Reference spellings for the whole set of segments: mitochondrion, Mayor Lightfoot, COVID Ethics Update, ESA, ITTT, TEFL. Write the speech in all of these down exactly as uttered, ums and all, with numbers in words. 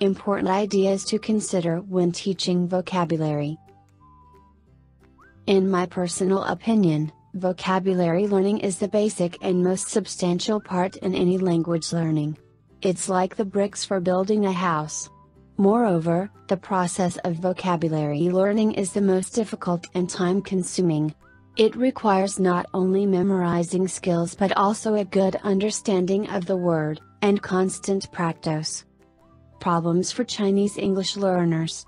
Important ideas to consider when teaching vocabulary. In my personal opinion, vocabulary learning is the basic and most substantial part in any language learning. It's like the bricks for building a house. Moreover, the process of vocabulary learning is the most difficult and time-consuming. It requires not only memorizing skills but also a good understanding of the word, and constant practice. Problems for Chinese English learners.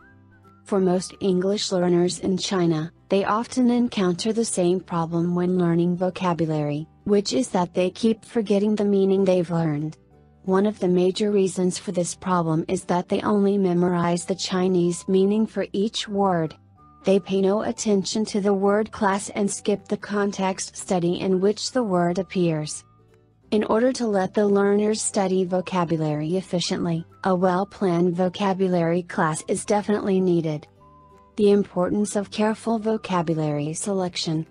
For most English learners in China, they often encounter the same problem when learning vocabulary, which is that they keep forgetting the meaning they've learned. One of the major reasons for this problem is that they only memorize the Chinese meaning for each word. They pay no attention to the word class and skip the context study in which the word appears. In order to let the learners study vocabulary efficiently, a well-planned vocabulary class is definitely needed. The importance of careful vocabulary selection.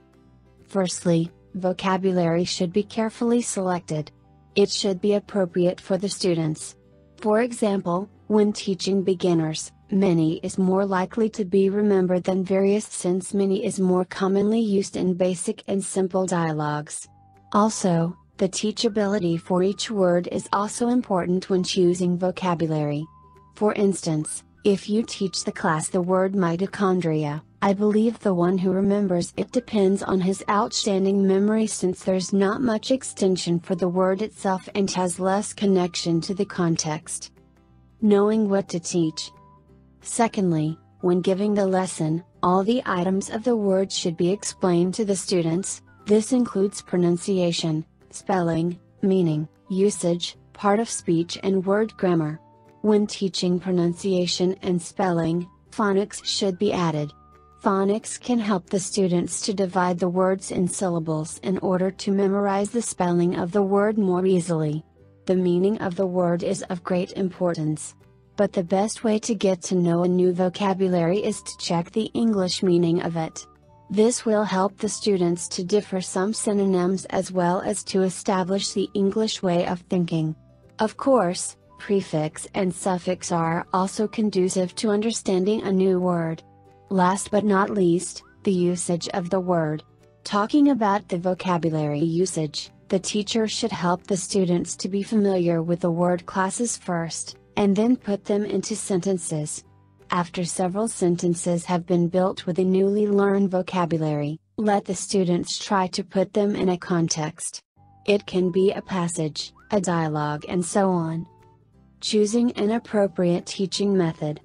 Firstly, vocabulary should be carefully selected. It should be appropriate for the students. For example, when teaching beginners, many is more likely to be remembered than various, since many is more commonly used in basic and simple dialogues. Also, the teachability for each word is also important when choosing vocabulary. For instance, if you teach the class the word mitochondria, I believe the one who remembers it depends on his outstanding memory, since there's not much extension for the word itself and has less connection to the context. Knowing what to teach. Secondly, when giving the lesson, all the items of the word should be explained to the students. This includes pronunciation, spelling, meaning, usage, part of speech and word grammar. When teaching pronunciation and spelling, phonics should be added. Phonics can help the students to divide the words in syllables in order to memorize the spelling of the word more easily. The meaning of the word is of great importance. But the best way to get to know a new vocabulary is to check the English meaning of it. This will help the students to differ some synonyms as well as to establish the English way of thinking. Of course, prefix and suffix are also conducive to understanding a new word. Last but not least, the usage of the word. Talking about the vocabulary usage, the teacher should help the students to be familiar with the word classes first, and then put them into sentences. After several sentences have been built with the newly learned vocabulary, let the students try to put them in a context. It can be a passage, a dialogue and so on. Choosing an appropriate teaching method.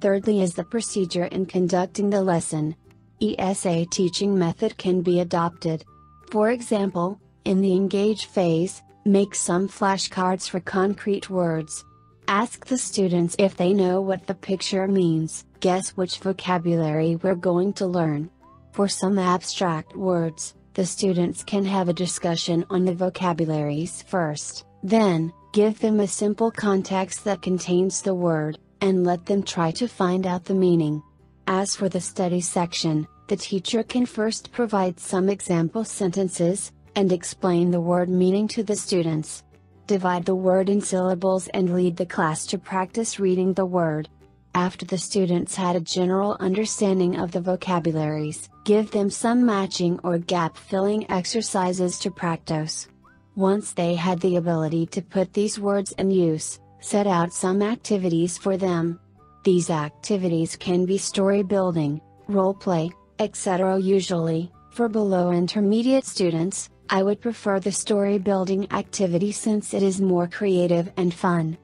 Thirdly is the procedure in conducting the lesson. E S A teaching method can be adopted. For example, in the engage phase, make some flashcards for concrete words. Ask the students if they know what the picture means. Guess which vocabulary we're going to learn. For some abstract words, the students can have a discussion on the vocabularies first, then, give them a simple context that contains the word, and let them try to find out the meaning. As for the study section, the teacher can first provide some example sentences, and explain the word meaning to the students. Divide the word in syllables and lead the class to practice reading the word. After the students had a general understanding of the vocabularies, give them some matching or gap-filling exercises to practice. Once they had the ability to put these words in use, set out some activities for them. These activities can be story building, role play, et cetera. Usually, for below intermediate students, I would prefer the story building activity since it is more creative and fun.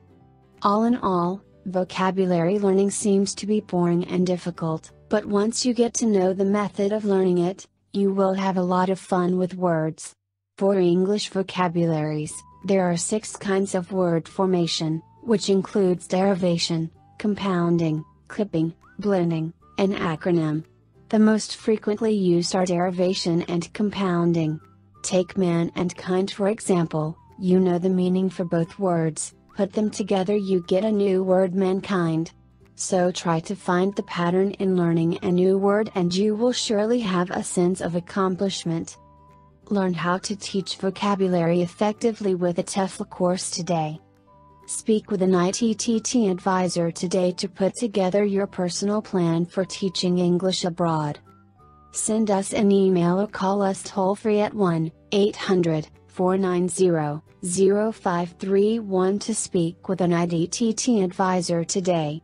All in all, vocabulary learning seems to be boring and difficult, but once you get to know the method of learning it, you will have a lot of fun with words. For English vocabularies, there are six kinds of word formation, which includes derivation, compounding, clipping, blending, and acronym. The most frequently used are derivation and compounding. Take man and kind for example, you know the meaning for both words, put them together you get a new word mankind. So try to find the pattern in learning a new word and you will surely have a sense of accomplishment. Learn how to teach vocabulary effectively with a T E F L course today. Speak with an I T T T advisor today to put together your personal plan for teaching English abroad. Send us an email or call us toll free at one eight hundred, four nine zero, zero five three one to speak with an I T T T advisor today.